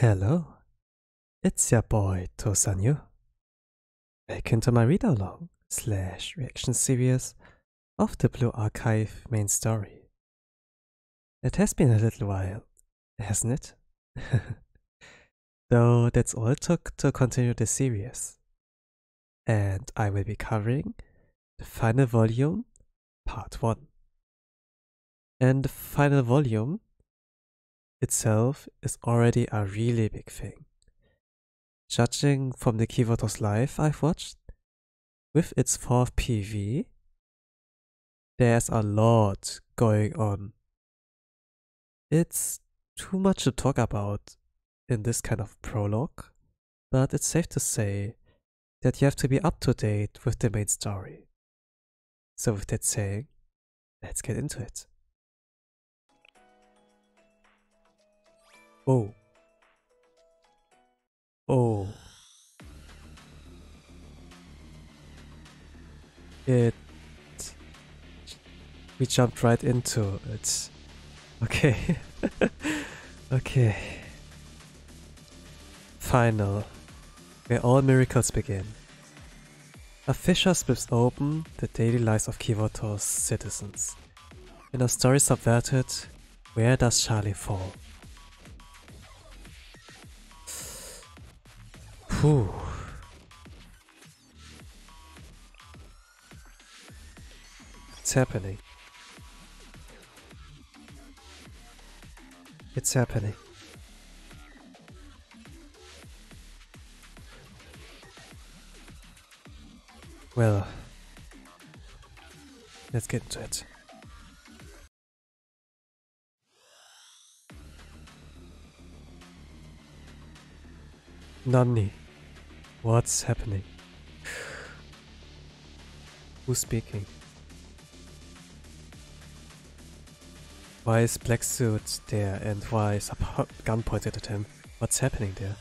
Hello, it's your boy Tosanyu. Welcome to my read-along / reaction series of the Blue Archive main story. It has been a little while, hasn't it? Though that's all it took to continue the series. And I will be covering the final volume, part 1. And the final volume itself is already a really big thing. Judging from the Kivotos live I've watched, with its 4th PV, there's a lot going on. It's too much to talk about in this kind of prologue, but it's safe to say that you have to be up to date with the main story. So with that saying, let's get into it. Oh. We jumped right into it. Okay. Okay. Final. Where all miracles begin. A fissure splits open the daily lives of Kivotos' citizens. In a story subverted, where does Charlie fall? Whew. It's happening. It's happening. Well, let's get into it. Nani? What's happening? Who's speaking? Why is black suit there and why is a gun pointed at him? What's happening there?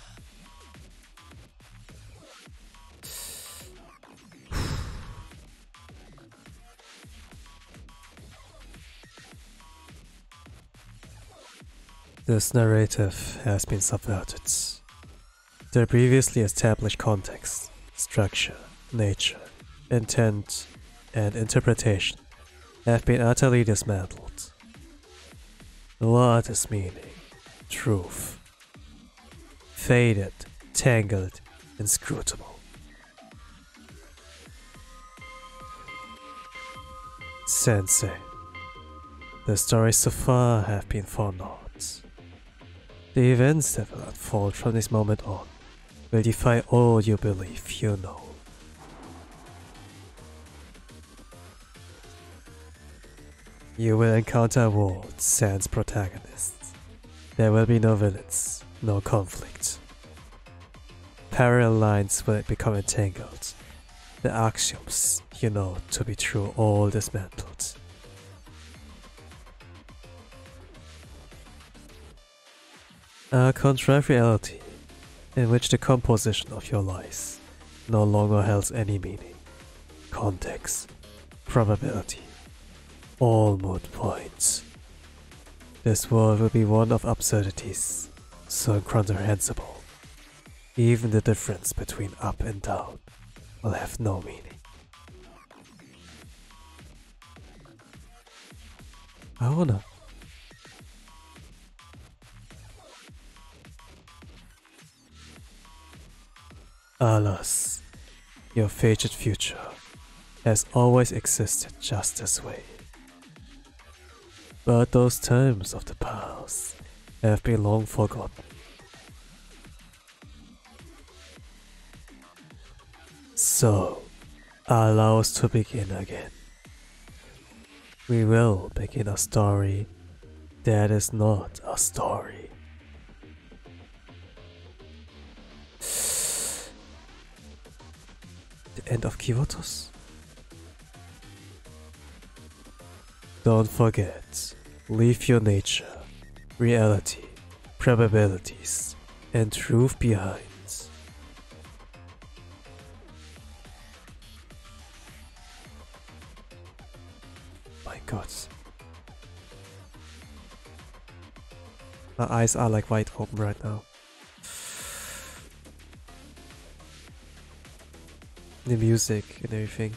This narrative has been subverted. The previously established context, structure, nature, intent, and interpretation have been utterly dismantled. What is meaning, truth? Faded, tangled, inscrutable. Sensei. The stories so far have been foreknowns. The events that will unfold from this moment on will defy all you believe you know. You will encounter worlds sans protagonists. There will be no villains, no conflict. Parallel lines will become entangled. The axioms you know to be true all dismantled. A contrived reality in which the composition of your lies no longer holds any meaning, context, probability, all moot points. This world will be one of absurdities, so incomprehensible. Even the difference between up and down will have no meaning. Aona. Alas, your fated future has always existed just this way. But those terms of the past have been long forgotten. So, allow us to begin again. We will begin a story that is not a story. End of Kivotos? Don't forget, leave your nature, reality, probabilities, and truth behind. My God. My eyes are like wide open right now. the music and everything.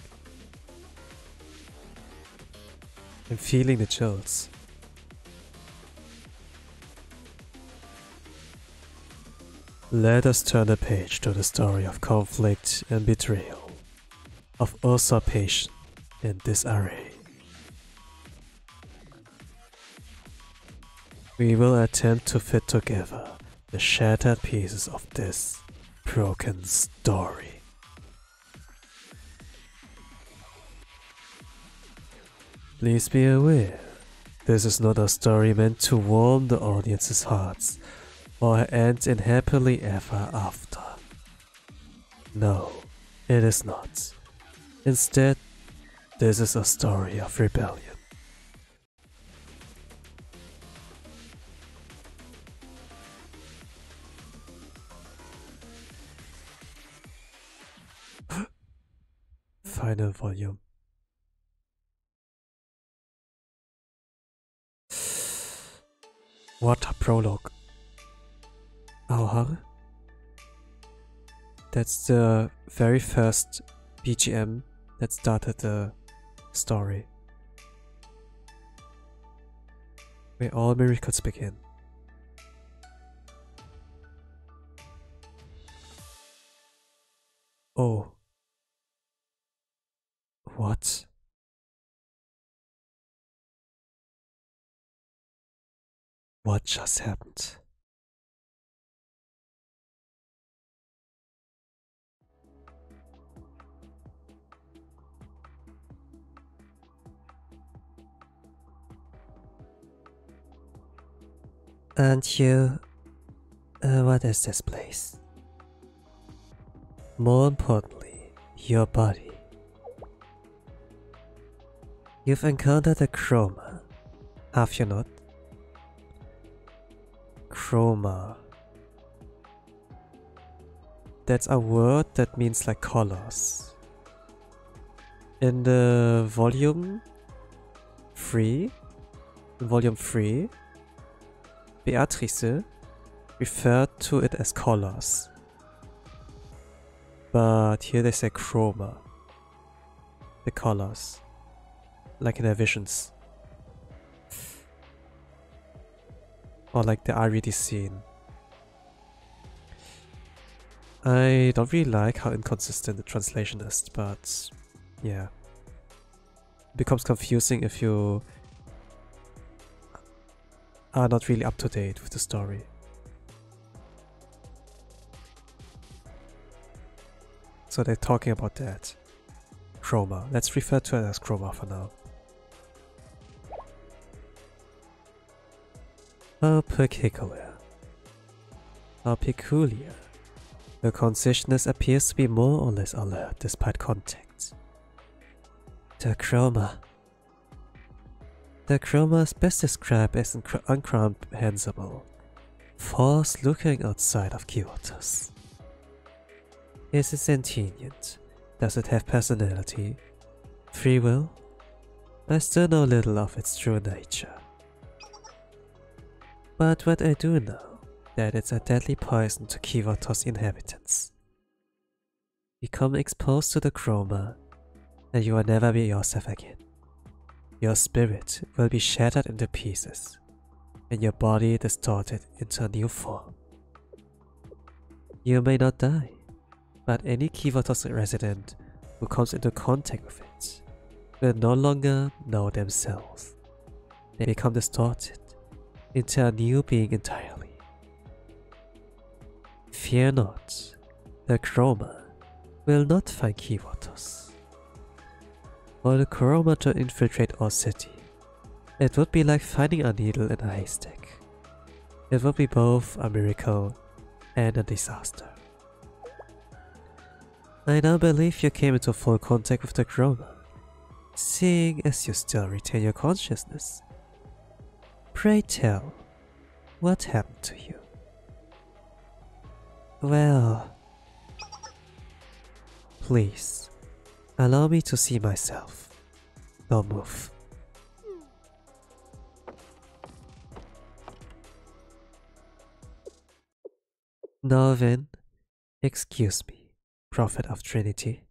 I'm feeling the chills. Let us turn the page to the story of conflict and betrayal, of usurpation and disarray. We will attempt to fit together the shattered pieces of this broken story. Please be aware, this is not a story meant to warm the audience's hearts or end in happily ever after. No, it is not. Instead, this is a story of rebellion. Final volume. What a prologue. Aoharu? That's the very first BGM that started the story. May all miracles begin. Oh. What? What just happened? And you... what is this place? More importantly, your body. You've encountered a Chroma, have you not? Chroma. That's a word that means like colors. In the volume 3, Beatrice referred to it as colors. But here they say chroma. The colors. Like in their visions. Or like the IRD scene. I don't really like how inconsistent the translation is, but yeah. It becomes confusing if you are not really up to date with the story. So they're talking about that. Chroma. Let's refer to it as Chroma for now. How peculiar. How peculiar. The consciousness appears to be more or less alert despite contact. The Chroma. The Chroma is best described as incomprehensible force looking outside of Kivotos. Is it sentient? Does it have personality? Free will? I still know little of its true nature. But what I do know, that it's a deadly poison to Kivotos inhabitants. Become exposed to the Chroma, and you will never be yourself again. Your spirit will be shattered into pieces, and your body distorted into a new form. You may not die, but any Kivotos resident who comes into contact with it will no longer know themselves. They become distorted into a new being entirely. Fear not, the Chroma will not find Kivotos. For the Chroma to infiltrate our city, it would be like finding a needle in a haystack. It would be both a miracle and a disaster. I now believe you came into full contact with the Chroma, seeing as you still retain your consciousness. Pray tell, what happened to you? Well... Please, allow me to see myself. Don't move. Now then, excuse me, Prophet of Trinity.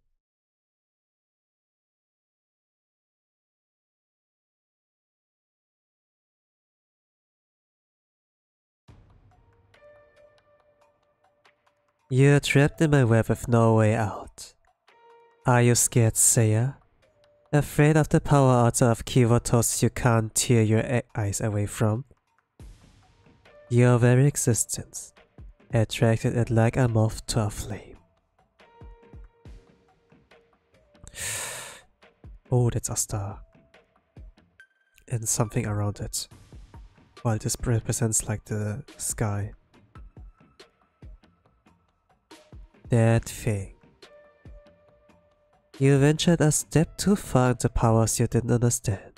You're trapped in my web with no way out. Are you scared, Seiya? Afraid of the power altar of Kivotos you can't tear your eyes away from? Your very existence attracted it like a moth to a flame. Oh, that's a star. And something around it. Well, this represents like the sky. That thing. You ventured a step too far into powers you didn't understand.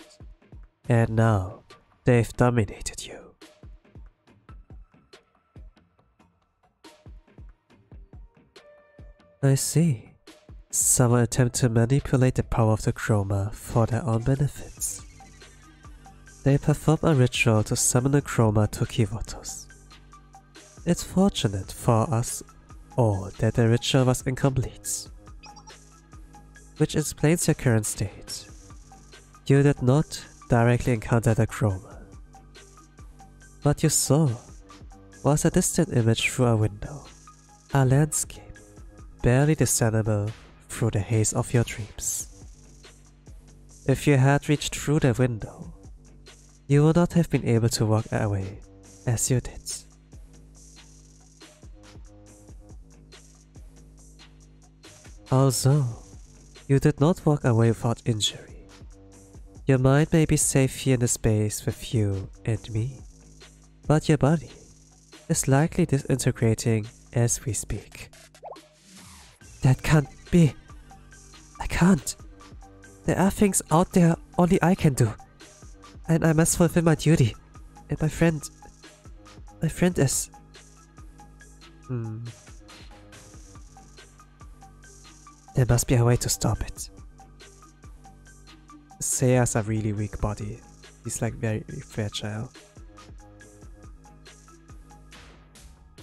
And now, they've dominated you. I see. Some attempt to manipulate the power of the Chroma for their own benefits. They perform a ritual to summon the Chroma to Kivotos. It's fortunate for us all that the ritual was incomplete, which explains your current state. You did not directly encounter the Chroma. What you saw was a distant image through a window, a landscape barely discernible through the haze of your dreams. If you had reached through the window, you would not have been able to walk away as you did. Also, you did not walk away without injury. Your mind may be safe here in the space with you and me, but your body is likely disintegrating as we speak. That can't be. I can't. There are things out there only I can do. And I must fulfill my duty. And my friend is... There must be a way to stop it. Seiya's a really weak body. He's like very fragile.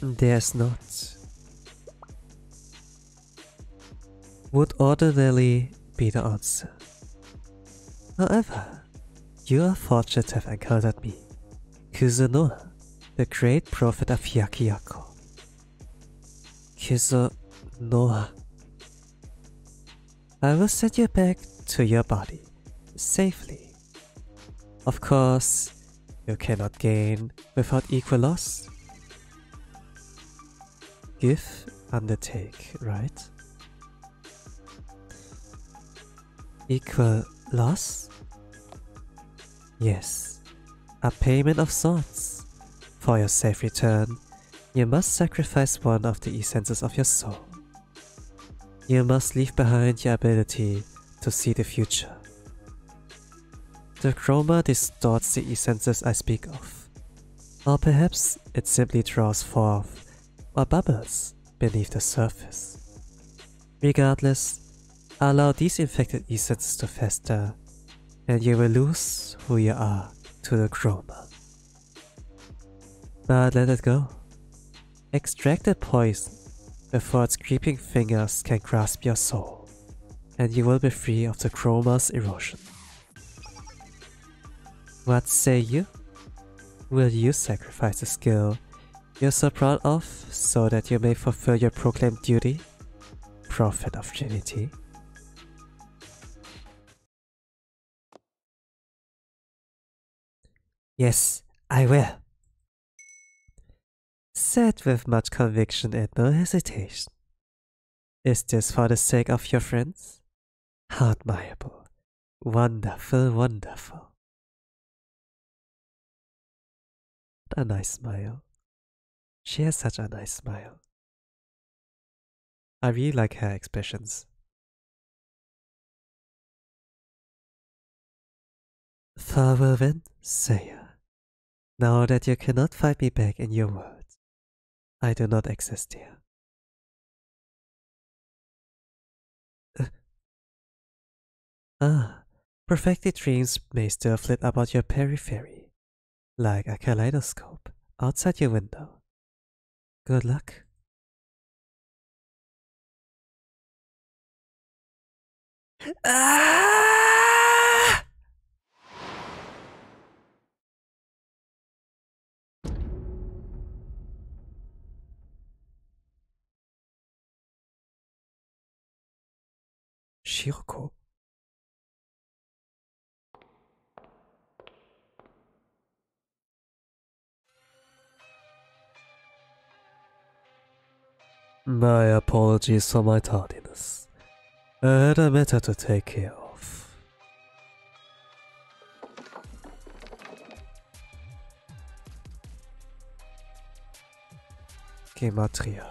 There's not. Would ordinarily be the answer. However, you are fortunate to have encountered me, Kuzunoha, the great prophet of Yakiako. Kuzunoha. I will send you back to your body, safely. Of course, you cannot gain without equal loss. Give, undertake, right? Equal loss? Yes, a payment of sorts. For your safe return, you must sacrifice one of the essences of your soul. You must leave behind your ability to see the future. The Chroma distorts the essences I speak of, or perhaps it simply draws forth or bubbles beneath the surface. Regardless, allow these infected essences to fester, and you will lose who you are to the Chroma. But let it go. Extract the poison before its creeping fingers can grasp your soul, and you will be free of the Chroma's erosion. What say you? Will you sacrifice the skill you're so proud of so that you may fulfill your proclaimed duty, Prophet of Trinity? Yes, I will. Said with much conviction and no hesitation. Is this for the sake of your friends? How admirable. Wonderful, wonderful. A nice smile. She has such a nice smile. I really like her expressions. Farewell then, Seiya. Now that you cannot find me back in your world, I do not exist here. Perfected dreams may still flit about your periphery, like a kaleidoscope outside your window. Good luck. Shiroko. My apologies for my tardiness. I had a matter to take care of. Gematria.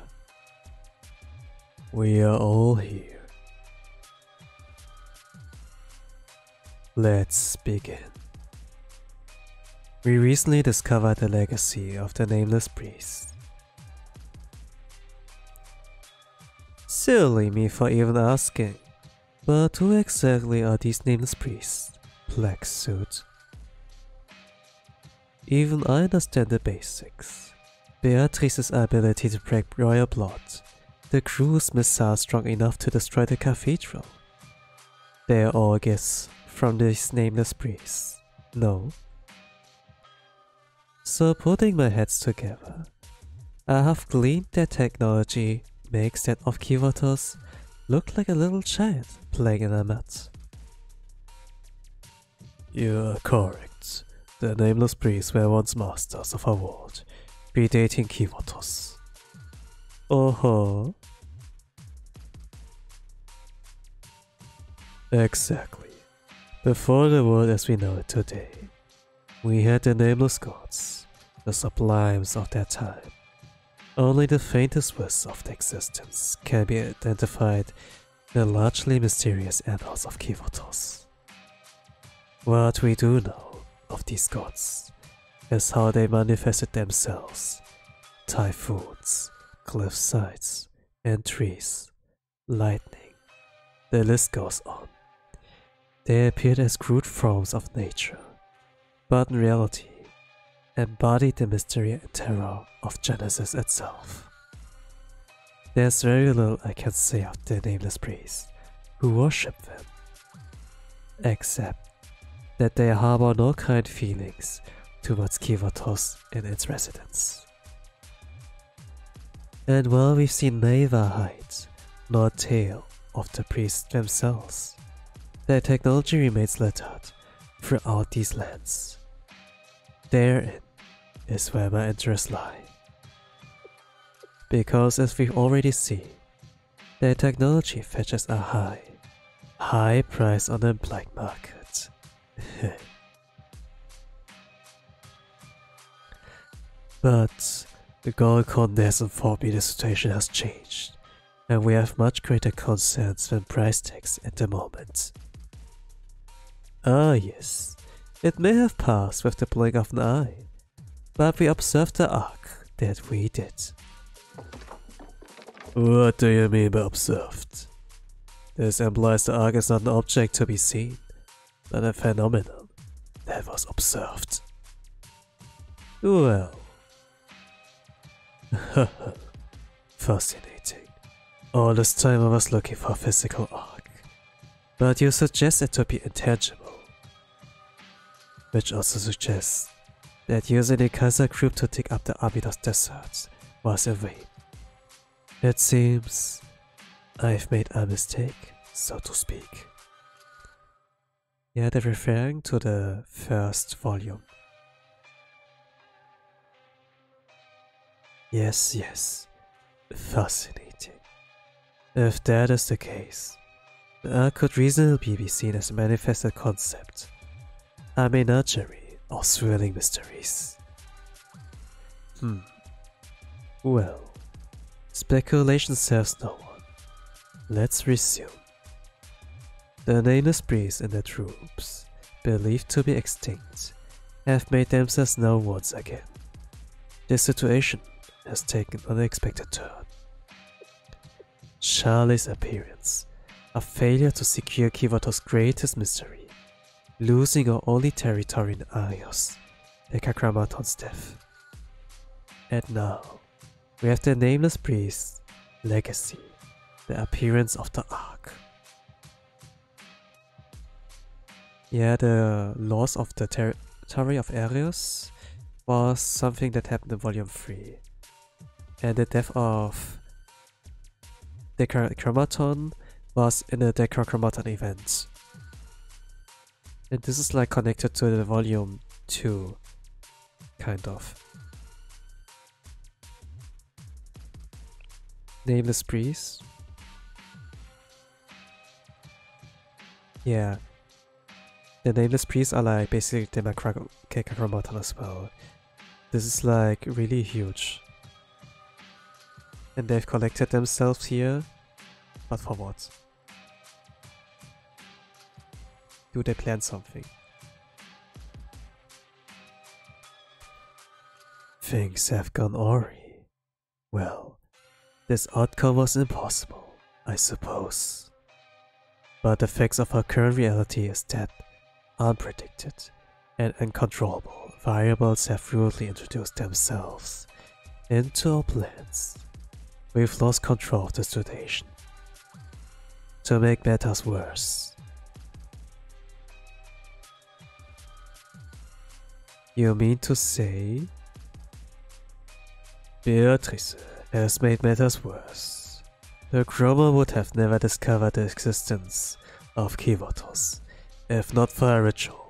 We are all here. Let's begin. We recently discovered the legacy of the Nameless Priest. Silly me for even asking, but who exactly are these Nameless Priests? Black suit. Even I understand the basics. Beatrice's ability to break royal blood. The cruise missile strong enough to destroy the cathedral. They are all gifts from these Nameless Priests. No? So putting my heads together, I have gleaned their technology makes that of Kivotos look like a little child playing in a mat. You're correct. The Nameless Priests were once masters of our world, predating Kivotos. Oh-ho. Exactly. Before the world as we know it today, we had the Nameless Gods, the sublimes of their time. Only the faintest whiffs of the existence can be identified in the largely mysterious annals of Kivotos. What we do know of these gods is how they manifested themselves: typhoons, cliff sides, and trees, lightning. The list goes on. They appeared as crude forms of nature, but in reality, embodied the mystery and terror of Genesis itself. There's very little I can say of the Nameless Priests who worship them, except that they harbor no kind feelings towards Kivotos and its residents. And while we've seen neither height nor tale of the priests themselves, their technology remains littered throughout these lands. Therein is where my interests lie. Because as we've already seen, their technology fetches a high price on the black market. But the goal contest for me the situation has changed, and we have much greater concerns than price tags at the moment. Ah yes, it may have passed with the blink of an eye, but we observed the arc that we did. What do you mean by observed? This implies the arc is not an object to be seen, but a phenomenon that was observed. Well. Fascinating. All this time I was looking for a physical arc, but you suggest it to be intangible. Which also suggests that using the Kaiser group to dig up the Abydos deserts was in vain. It seems I've made a mistake, so to speak. Yeah, they're referring to the first volume. Yes, yes. Fascinating. If that is the case, the arc could reasonably be seen as a manifested concept, a menagerie of thrilling mysteries. Well, speculation serves no one. Let's resume. The Nameless Priests and their troops, believed to be extinct, have made themselves known once again. This situation has taken an unexpected turn. Charlie's appearance, a failure to secure Kivoto's greatest mystery, losing our only territory in Arius, the Decagrammaton's death. And now, we have the Nameless Priest's legacy, the appearance of the Ark. Yeah, the loss of the territory of Arius was something that happened in Volume 3. And the death of the Decagrammaton was in the Decagrammaton event. And this is like connected to the volume 2, kind of. Nameless Priest. Yeah. The Nameless Priests are like basically the Decagrammaton as well. This is like really huge. And they've collected themselves here. But for what? Do they plan something? Things have gone awry. Well, this outcome was impossible, I suppose. But the facts of our current reality is that unpredicted and uncontrollable variables have rudely introduced themselves into our plans. We've lost control of the situation. To make matters worse, you mean to say Beatrice has made matters worse? The Chroma would have never discovered the existence of Kivotos if not for a ritual.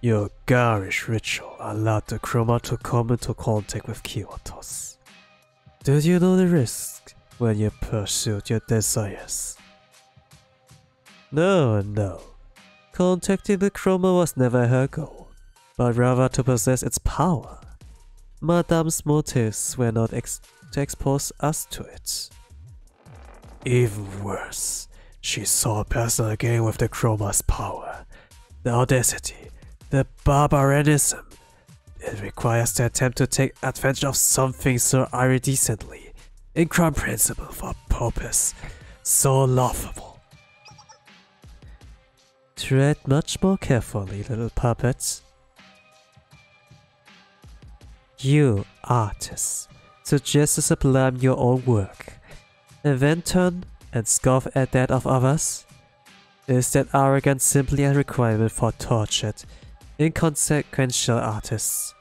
Your garish ritual allowed the Chroma to come into contact with Kivotos. Did you know the risk when you pursued your desires? No. Contacting the Chroma was never her goal, but rather to possess its power. Madame's motives were not to expose us to it. Even worse, she saw personal gain with the Chroma's power. The audacity, the barbarism. It requires the attempt to take advantage of something so iridescently incomprehensible for a purpose so laughable. Tread much more carefully, little puppets. You artists suggest to sublime your own work, and then turn and scoff at that of others? Is that arrogance simply a requirement for tortured, inconsequential artists?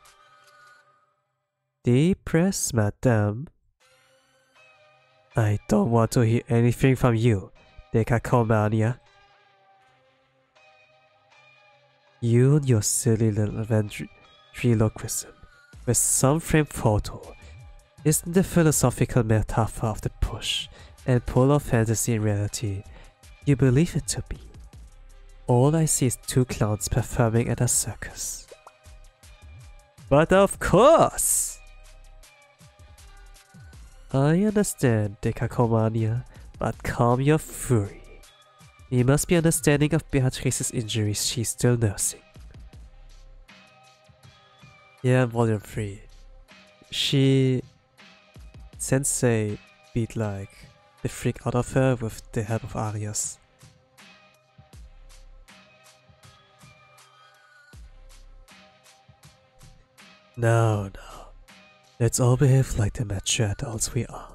Depress, madame. I don't want to hear anything from you, Decalcomania. You and your silly little ventriloquism with some framed photo isn't the philosophical metaphor of the push and pull of fantasy in reality you believe it to be. All I see is two clowns performing at a circus. But of course! I understand, Decagrammaton, but calm your fury. You must be understanding of Beatrice's injuries she's still nursing. Yeah, volume 3. Sensei beat like the freak out of her with the help of Arius. No. Let's all behave like the mature adults we are.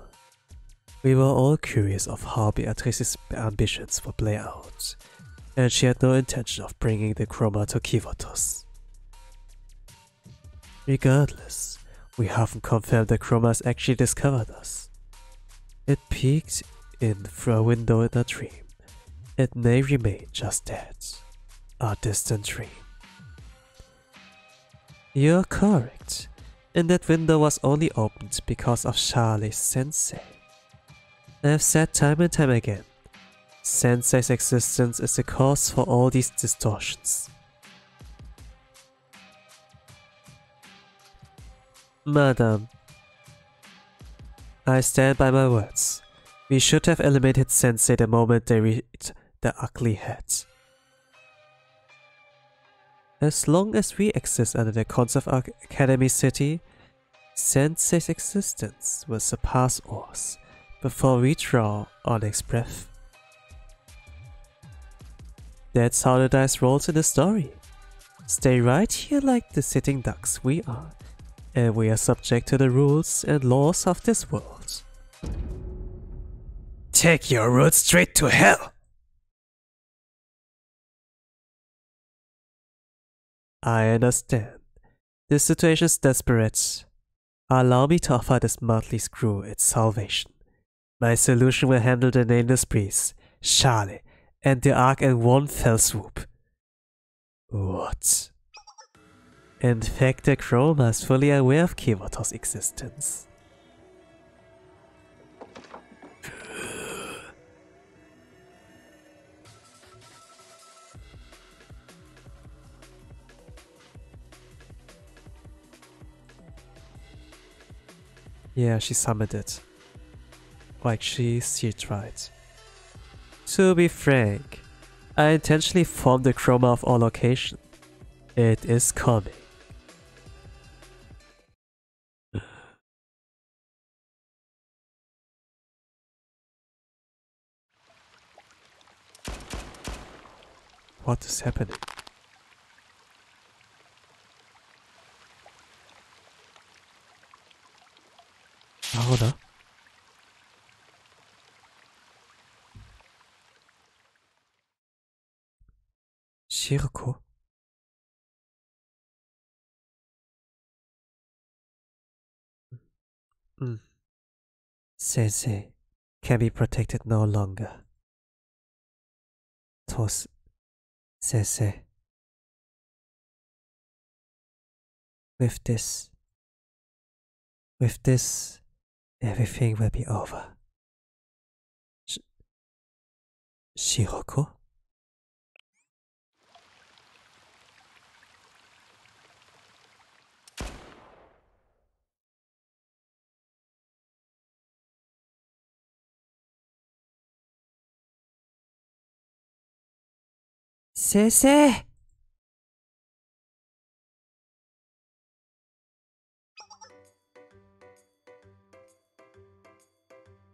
We were all curious of how Beatrice's ambitions would play out, and she had no intention of bringing the Chroma to Kivotos. Regardless, we haven't confirmed the Chroma's actually discovered us. It peeked in through a window in a dream. It may remain just that, a distant dream. You're correct, and that window was only opened because of Charlie's sensei. I've said time and time again, Sensei's existence is the cause for all these distortions. Madam, I stand by my words. We should have eliminated Sensei the moment they reached the ugly head. As long as we exist under the concept of Academy City, Sensei's existence will surpass ours. Before we draw our next breath. That's how the dice rolls in the story. Stay right here like the sitting ducks we are, and we are subject to the rules and laws of this world. Take your route straight to hell! I understand. This situation is desperate, Allow me to offer this motley crew its salvation. My solution will handle the Nameless Priest, Charlie, and the Ark in one fell swoop. What? In fact, the Chroma is fully aware of Kivotos' existence. Yeah, she summoned it. Like she tried. To be frank, I intentionally formed the Chroma of our location. It is coming. What is happening? Ahora. Shiroko. Sensei can be protected no longer. Sensei. With this, everything will be over. Shiroko? Sensei!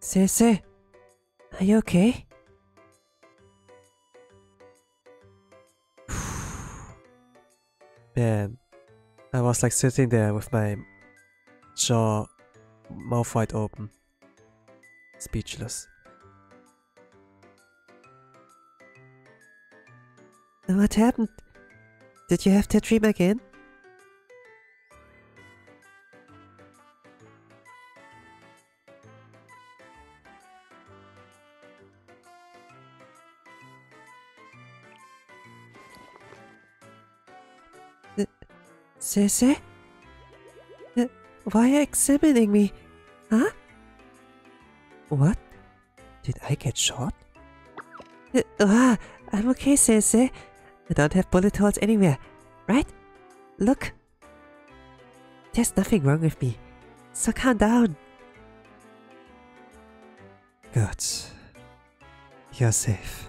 Sensei, are you okay? Man, I was like sitting there with my jaw, mouth wide open, speechless. What happened? Did you have that dream again? Sensei? Why are you examining me? Huh? What? Did I get shot? I'm okay, Sensei. I don't have bullet holes anywhere, right? Look. There's nothing wrong with me, so calm down. Good. You're safe.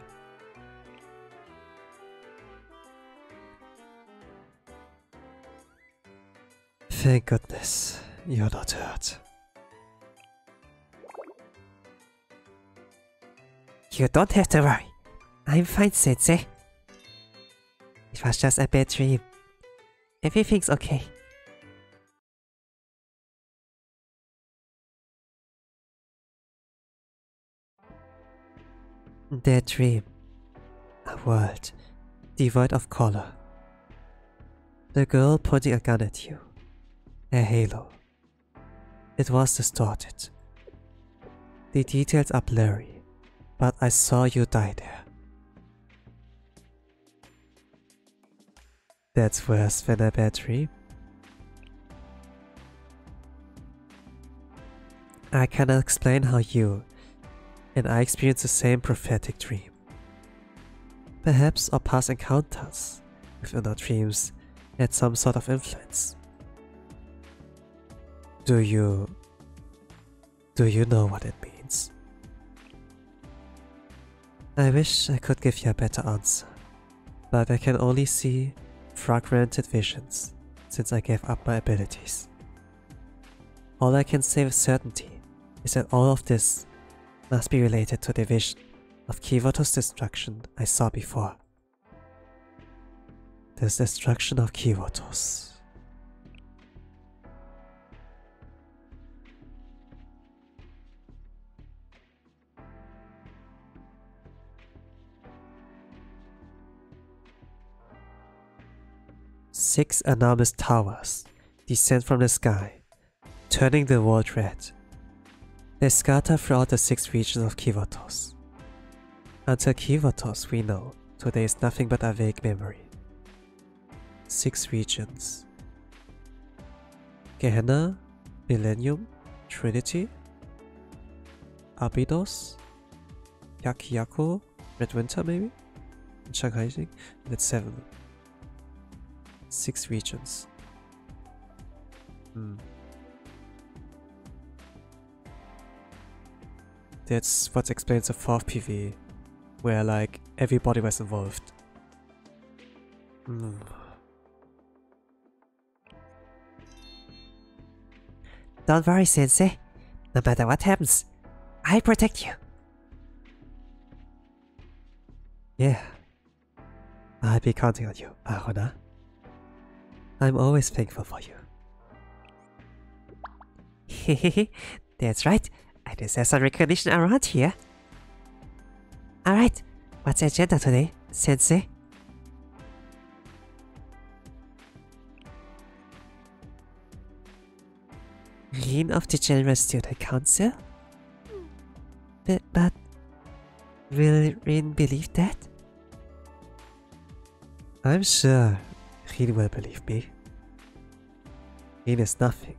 Thank goodness, you're not hurt. You don't have to worry. I'm fine, Sensei. It was just a bad dream. Everything's okay. That dream. A world devoid of color. The girl pointing a gun at you. A halo. It was distorted. The details are blurry, but I saw you die there. That's worse than a bad dream. I cannot explain how you and I experienced the same prophetic dream. Perhaps our past encounters within our dreams had some sort of influence. Do you know what it means? I wish I could give you a better answer, but I can only see fragmented visions since I gave up my abilities. All I can say with certainty is that all of this must be related to the vision of Kivotos' destruction I saw before. This destruction of Kivotos. Six enormous towers descend from the sky, turning the world red. They scatter throughout the six regions of Kivotos. Until Kivotos, we know, today is nothing but a vague memory. Six regions: Gehenna, Millennium, Trinity, Abydos, Yakiako, Red Winter maybe? And Shanghai, I think? That's seven. Six regions. That's what explains the fourth PV, where like everybody was involved. Don't worry, Sensei. No matter what happens, I'll protect you. Yeah. I'll be counting on you, Aruna. I'm always thankful for you. Hehehe, that's right. I deserve some recognition around here. Alright, what's the agenda today, Sensei? Rin of the General Student Council? But will Rin believe that? I'm sure Rin will believe me. Rin is nothing,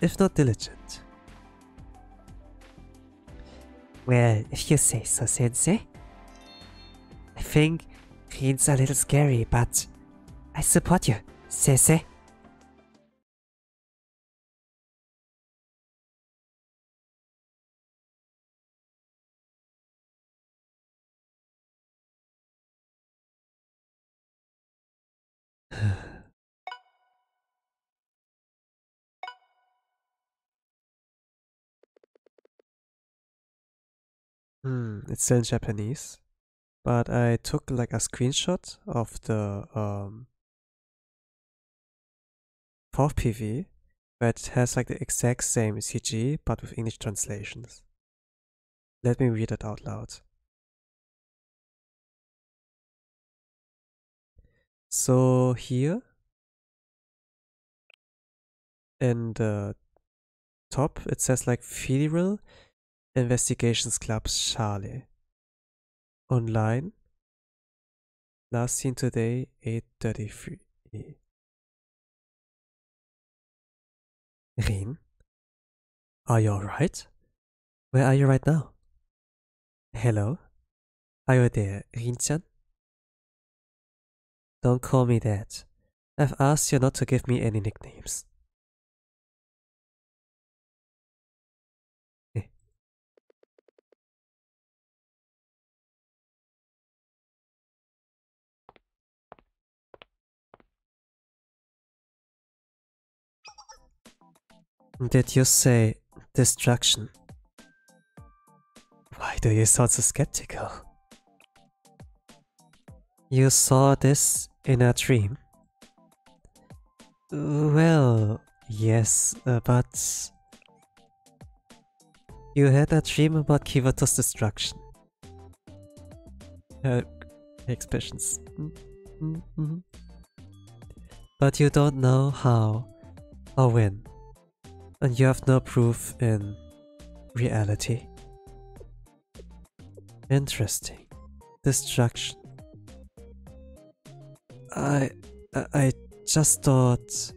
if not diligent. Well, if you say so, Sensei. I think Rin's a little scary, but I support you, Sensei. It's still in Japanese, but I took like a screenshot of the 4th PV that has like the exact same CG but with English translations. Let me read it out loud. So here in the top it says like Federal Investigations Club Schale. Online. Last seen today, 8:33. Rin? Are you alright? Where are you right now? Hello? Are you there, Rin-chan? Don't call me that. I've asked you not to give me any nicknames. Did you say destruction? Why do you sound so skeptical? You saw this in a dream? Well, yes, but... You had a dream about Kivotos' destruction. Expressions. But you don't know how or when. And you have no proof in reality. Interesting. Destruction. I just thought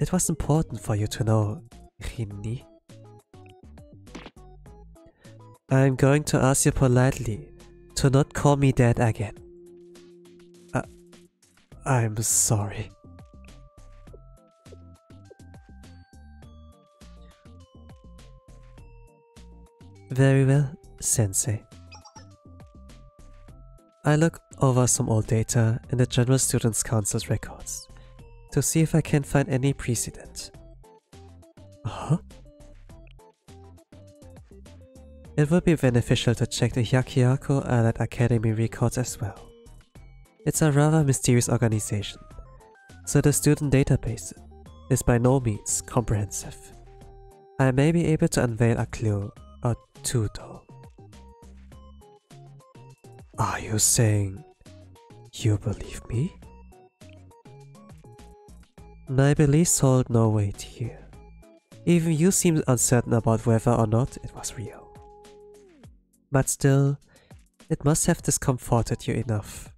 it was important for you to know, Rinni. I'm going to ask you politely to not call me that again. I'm sorry. Very well, Sensei. I look over some old data in the General Students' Council's records to see if I can find any precedent. Huh? It would be beneficial to check the Hyakkiyaku Allied Academy records as well. It's a rather mysterious organization, so the student database is by no means comprehensive. I may be able to unveil a clue or two, though. Are you saying you believe me? My beliefs hold no weight here. Even you seemed uncertain about whether or not it was real. But still, it must have discomforted you enough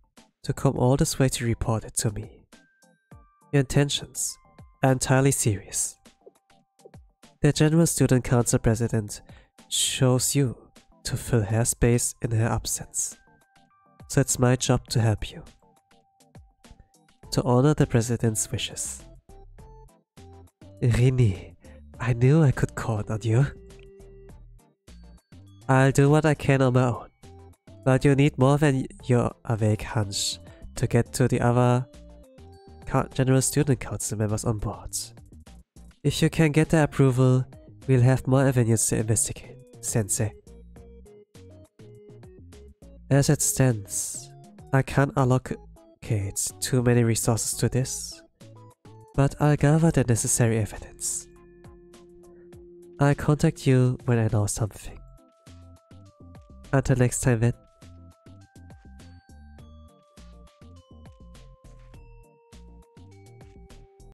to come all this way to report it to me. Your intentions are entirely serious. The General Student Council President chose you to fill her space in her absence, so it's my job to help you, to honor the President's wishes. Rini, I knew I could count on you. I'll do what I can on my own, but you need more than your vague hunch to get to the other General Student Council members on board. If you can get their approval, we'll have more avenues to investigate, Sensei. As it stands, I can't allocate too many resources to this, but I'll gather the necessary evidence. I'll contact you when I know something. Until next time then.